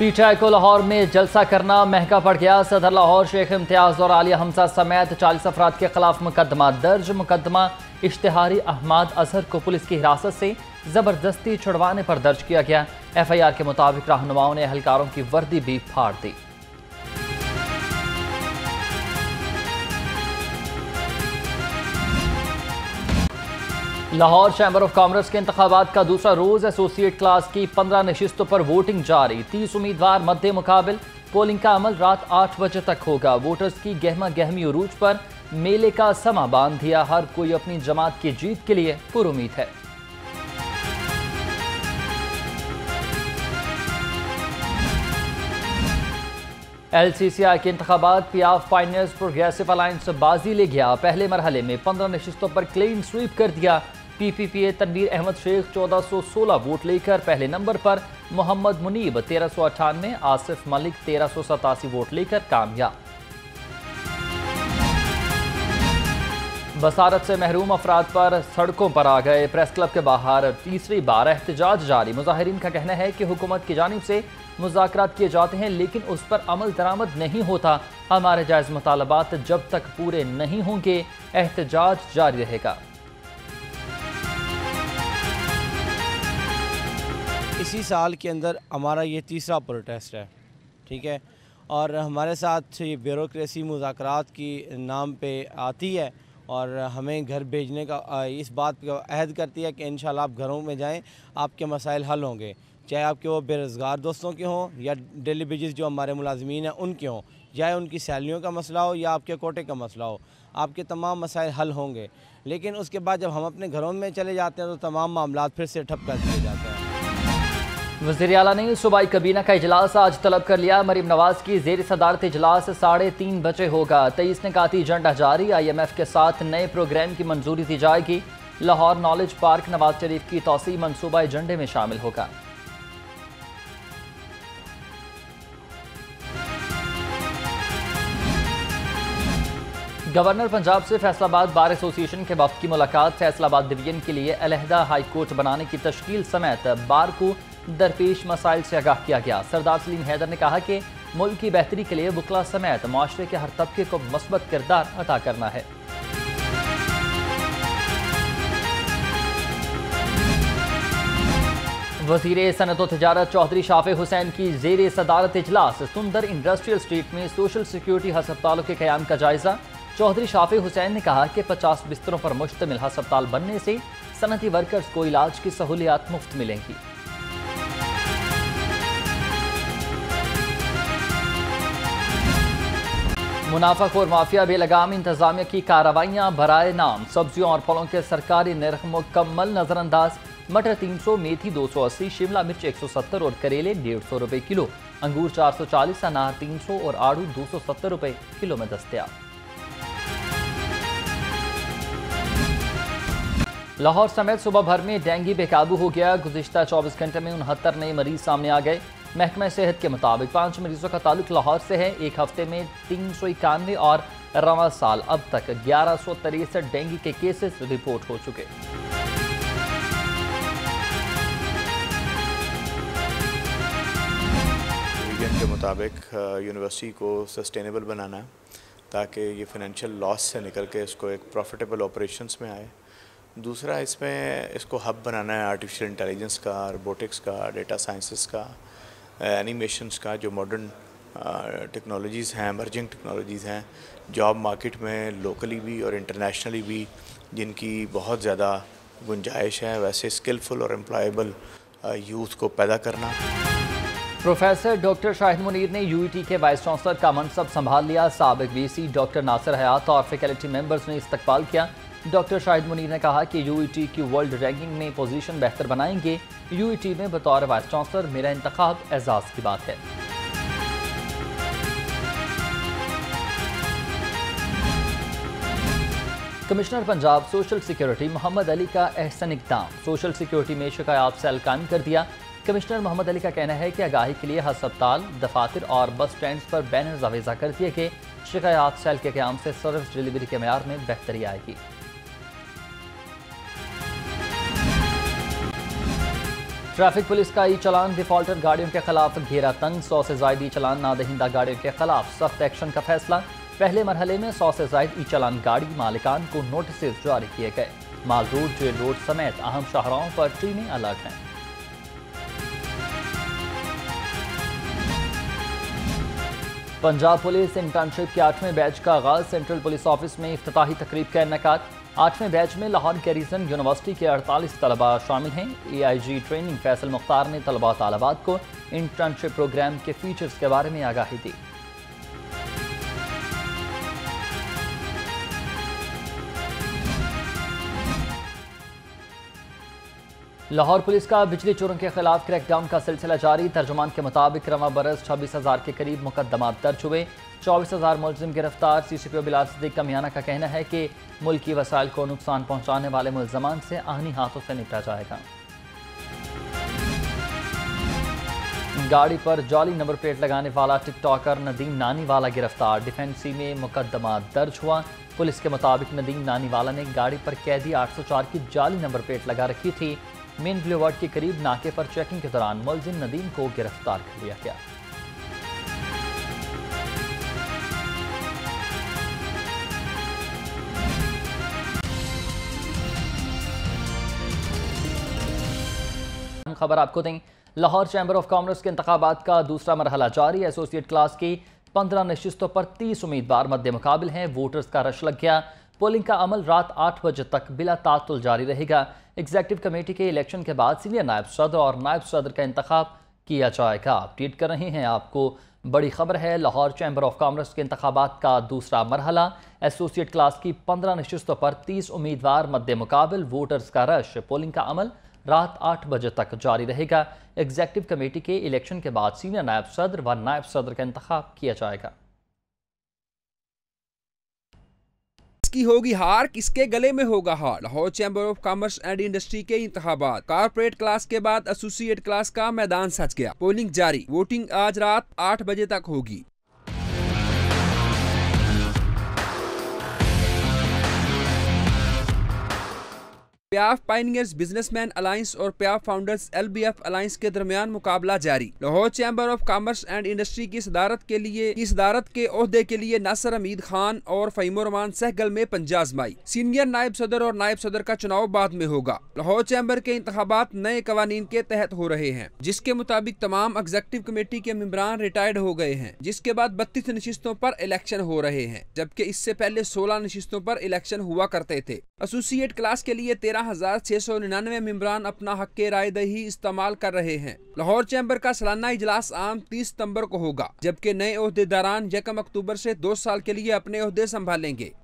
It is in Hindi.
पीटीआई को लाहौर में जलसा करना महंगा पड़ गया। सदर लाहौर शेख इम्तियाज और आलिया हमसा समेत 40 अफराद के खिलाफ मुकदमा दर्ज। मुकदमा इश्तिहारी अहमद अजहर को पुलिस की हिरासत से जबरदस्ती छुड़वाने पर दर्ज किया गया। एफआईआर के मुताबिक रहनुमाओं ने अहलकारों की वर्दी भी फाड़ दी। लाहौर चैंबर ऑफ कॉमर्स के इंतखाबात का दूसरा रोज, एसोसिएट क्लास की 15 नशिस्तों पर वोटिंग जारी। 30 उम्मीदवार मध्य मुकाबल। पोलिंग का अमल रात 8 बजे तक होगा। वोटर्स की गहमा गहमी उरूज पर मेले का समा बांध दिया। हर कोई अपनी जमात की जीत के लिए पुरउम्मीद है। LCCI के इंतखाबात P F finance progressive alliance बाजी ले गया। पहले मरहले में 15 नशिस्तों पर क्लीन स्वीप कर दिया। पीपीपीए तबीर अहमद शेख 1416 वोट लेकर पहले नंबर पर, मोहम्मद मुनीब 1398, आसिफ मलिक 1387 वोट लेकर कामयाब। बसारत से महरूम अफराद पर सड़कों पर आ गए। प्रेस क्लब के बाहर तीसरी बार एहतजाज जारी। मुजाहिरीन का कहना है कि हुकूमत की जानिब से मुज़ाकरात किए जाते हैं लेकिन उस पर अमल दरामद नहीं होता। हमारे जायज़ मुतालबात जब तक पूरे नहीं होंगे एहतजाज जारी रहेगा। इसी साल के अंदर हमारा ये तीसरा प्रोटेस्ट है, ठीक है, और हमारे साथ ये ब्यूरोक्रेसी मुज़ाकरात की नाम पे आती है और हमें घर भेजने का इस बात का अहद करती है कि इंशाल्लाह आप घरों में जाएं, आपके मसाइल हल होंगे, चाहे आपके वो बेरोज़गार दोस्तों के हों या डेली बेजिस जो हमारे मुलाजमीन हैं उनके हों, चाहे उनकी सैलरीों का मसला हो या आपके कोटे का मसला हो, आपके तमाम मसाइल हल होंगे। लेकिन उसके बाद जब हम अपने घरों में चले जाते हैं तो तमाम मामला फिर से ठप कर दिए जाते हैं। वज़ीर आला ने सूबाई कबीना का इजलास आज तलब कर लिया। मरीम नवाज की जेर सदारत इजलास 3:30 बजे होगा। 23 निकाती एजेंडा जारी। IMF के साथ नए प्रोग्राम की मंजूरी दी जाएगी। लाहौर नॉलेज पार्क नवाज शरीफ की तोसी मनसूबा एजेंडे में शामिल होगा। गवर्नर पंजाब से फैसलाबाद बार एसोसिएशन के वफद की मुलाकात। फैसलाबाद डिवीजन के लिए अलहदा हाई कोर्ट बनाने की तश्कील समेत बार को दरपेश मसाइल से आगाह किया गया। सरदार सलीम हैदर ने कहा कि मुल्क की बेहतरी के लिए वकला समेत माशरे के हर तबके को मस्बत किरदार अदा करना है। वज़ीर सनत व तजारत चौधरी शाफे हुसैन की ज़ेर सदारत इजलास सुंदर इंडस्ट्रियल स्ट्रीट में सोशल सिक्योरिटी हस्पतालों के क़याम का जायज़ा। चौधरी शाफे हुसैन ने कहा कि 50 बिस्तरों पर मुश्तमिल हस्पताल बनने से सनती वर्कर्स को इलाज की सहूलियात मुफ्त मिलेंगी। मुनाफाखोर माफिया बेलगाम इंतजामिया की कार्रवाइयाँ बराए नाम। सब्जियों और फलों के सरकारी निर्ख मुकम्मल नजरअंदाज। मटर 300, मेथी 280, शिमला मिर्च 170 और करेले 150 रुपये किलो। अंगूर 440, अनार 300 और आड़ू 270 रुपये किलो में दस्तयाब। लाहौर समेत सूबा भर में डेंगू बेकाबू हो गया। गुज़िश्ता 24 घंटे में 69 नए मरीज सामने आ गए। महकमा सेहत के मुताबिक 5 मरीजों का ताल्लुक लाहौर से है। एक हफ्ते में 391 और रवां साल अब तक 1163 डेंगू के केसेस रिपोर्ट हो चुके। विजन के मुताबिक यूनिवर्सिटी को सस्टेनेबल बनाना है ताकि ये फाइनेंशियल लॉस से निकल के इसको एक प्रॉफिटेबल ऑपरेशंस में आए। दूसरा, इसमें इसको हब बनाना है आर्टिफिशियल इंटेलिजेंस का, रोबोटिक्स का, डेटा साइंसेस का, एनिमेशंस का, जो मॉडर्न टेक्नोलॉजीज़ हैं, एमर्जिंग टेक्नोलॉजीज़ हैं जॉब मार्केट में लोकली भी और इंटरनेशनली भी, जिनकी बहुत ज़्यादा गुंजाइश है। वैसे स्किलफुल और एम्प्लॉयबल यूथ को पैदा करना। प्रोफेसर डॉक्टर शाहिद मुनीर ने यूईटी के वाइस चांसलर का मनसब संभाल लिया। साबिक VC डॉक्टर नासिर हयात और फैकल्टी मेंबर्स ने इस्तकबाल किया। डॉक्टर शाहिद मुनीर ने कहा कि यूईटी की वर्ल्ड रैंकिंग में पोजीशन बेहतर बनाएंगे। यूईटी में बतौर वाइस चांसलर मेरा इंतखाब एजाज़ की बात है। Commissioner Punjab social security Mohammad Ali का एहसन इकदाम। सोशल सिक्योरिटी में शिकायत सेल कायम कर दिया। कमिश्नर मोहम्मद अली का कहना है कि आगाही के लिए हस्पताल, दफातर और बस स्टैंड पर बैनर्स आवेजा कर दिए गए। शिकायत सेल के क़याम से सर्विस डिलीवरी के मयार में बेहतरी आएगी। ट्रैफिक पुलिस का ई चलान, डिफॉल्टर गाड़ियों के खिलाफ घेरा तंग, 100 से ज्यादा ई चलान नादहिंदा गाड़ियों के खिलाफ सख्त एक्शन का फैसला। पहले मरहले में 100 से ज्यादा ई चलान गाड़ी मालिकान को नोटिस जारी किए गए। मालरोड, जेल रोड समेत अहम शहरों पर टीमें अलर्ट हैं। पंजाब पुलिस इंटर्नशिप के 8वें बैच का आगाज, सेंट्रल पुलिस ऑफिस में इफ्तिताही तकरीब का इनेकाद। 8वें बैच में लाहौर कैरिजन यूनिवर्सिटी के 48 तलबा शामिल हैं। AIG ट्रेनिंग फैसल मुख्तार ने तलबात को इंटर्नशिप प्रोग्राम के फीचर्स के बारे में आगाही दी। लाहौर पुलिस का बिजली चोरों के खिलाफ क्रैकडाउन का सिलसिला जारी। तर्जुमान के मुताबिक रवा बरस 26,000 के करीब मुकदमा दर्ज हुए, 24,000 मुलजिम गिरफ्तार। CCPO बिलाल सिद्दीक कमियाना का कहना है कि मुल्की वसाइल को नुकसान पहुंचाने वाले मुलजमान से आहनी हाथों से निपटा जाएगा। गाड़ी पर जाली नंबर प्लेट लगाने वाला टिकटॉकर नदीम नानीवाला गिरफ्तार, डिफेंसी में मुकदमा दर्ज हुआ। पुलिस के मुताबिक नदीम नानीवाला ने गाड़ी पर कैदी 804 की जाली नंबर प्लेट लगा रखी थी। मेन ब्लूवर्ड के करीब नाके पर चेकिंग के दौरान मुलजिम नदीम को गिरफ्तार कर लिया गया। खबर आपको दें, लाहौर चैंबर ऑफ कॉमर्स के इंतखाबात का दूसरा मरहला जारी। एसोसिएट क्लास की 15 नशिस्तों पर 30 उम्मीदवार मद्दे मुकाबल हैं। वोटर्स का रश लग गया। पोलिंग का अमल रात 8 बजे तक बिला तातुल जारी रहेगा। एग्जेक्टिव कमेटी के इलेक्शन के बाद सीनियर नायब सदर और नायब सदर का इंतखाब किया जाएगा। अपडेट कर रहे हैं आपको, बड़ी खबर है, लाहौर चैंबर ऑफ कॉमर्स के इंतखाबात का दूसरा मरहला। एसोसिएट क्लास की 15 नशिस्तों पर 30 उम्मीदवार मद्दे मुकाबल। वोटर्स का रश, पोलिंग का अमल रात 8 बजे तक जारी रहेगा। एग्जेक्टिव कमेटी के इलेक्शन के बाद सीनियर नायब सदर व नायब सदर का इंतखाब किया जाएगा। की होगी हार, किसके गले में होगा हार। Lahore chamber of commerce and industry के इंतखाबात, कॉर्पोरेट क्लास के बाद एसोसिएट क्लास का मैदान सज गया। पोलिंग जारी, वोटिंग आज रात 8 बजे तक होगी। P F finance businessman alliance और P F founders LBF alliance के दरमियान मुकाबला जारी। Lahore chamber of commerce and industry की सदारत के ओहदे के लिए नासिर अमीद खान और फहीमोरमान सहगल में पंजाजमाई। सीनियर नायब सदर और नायब सदर का चुनाव बाद में होगा। लाहौर चैंबर के इंतखाबात नए कवानीन के तहत हो रहे हैं, जिसके मुताबिक तमाम एग्जेक्टिव कमेटी के मेंबरान रिटायर्ड हो गए हैं, जिसके बाद 32 नशिस्तों पर इलेक्शन हो रहे हैं, जबकि इससे पहले 16 नशिस्तों पर इलेक्शन हुआ करते थे। एसोसिएट क्लास के लिए 13,699 मेंबरान अपना हक राय दही इस्तेमाल कर रहे हैं। लाहौर चैंबर का सालाना इजलास आम 30 सितंबर को होगा, जबकि नए ओहदेदारान 1 अक्टूबर से 2 साल के लिए अपने ओहदे संभालेंगे।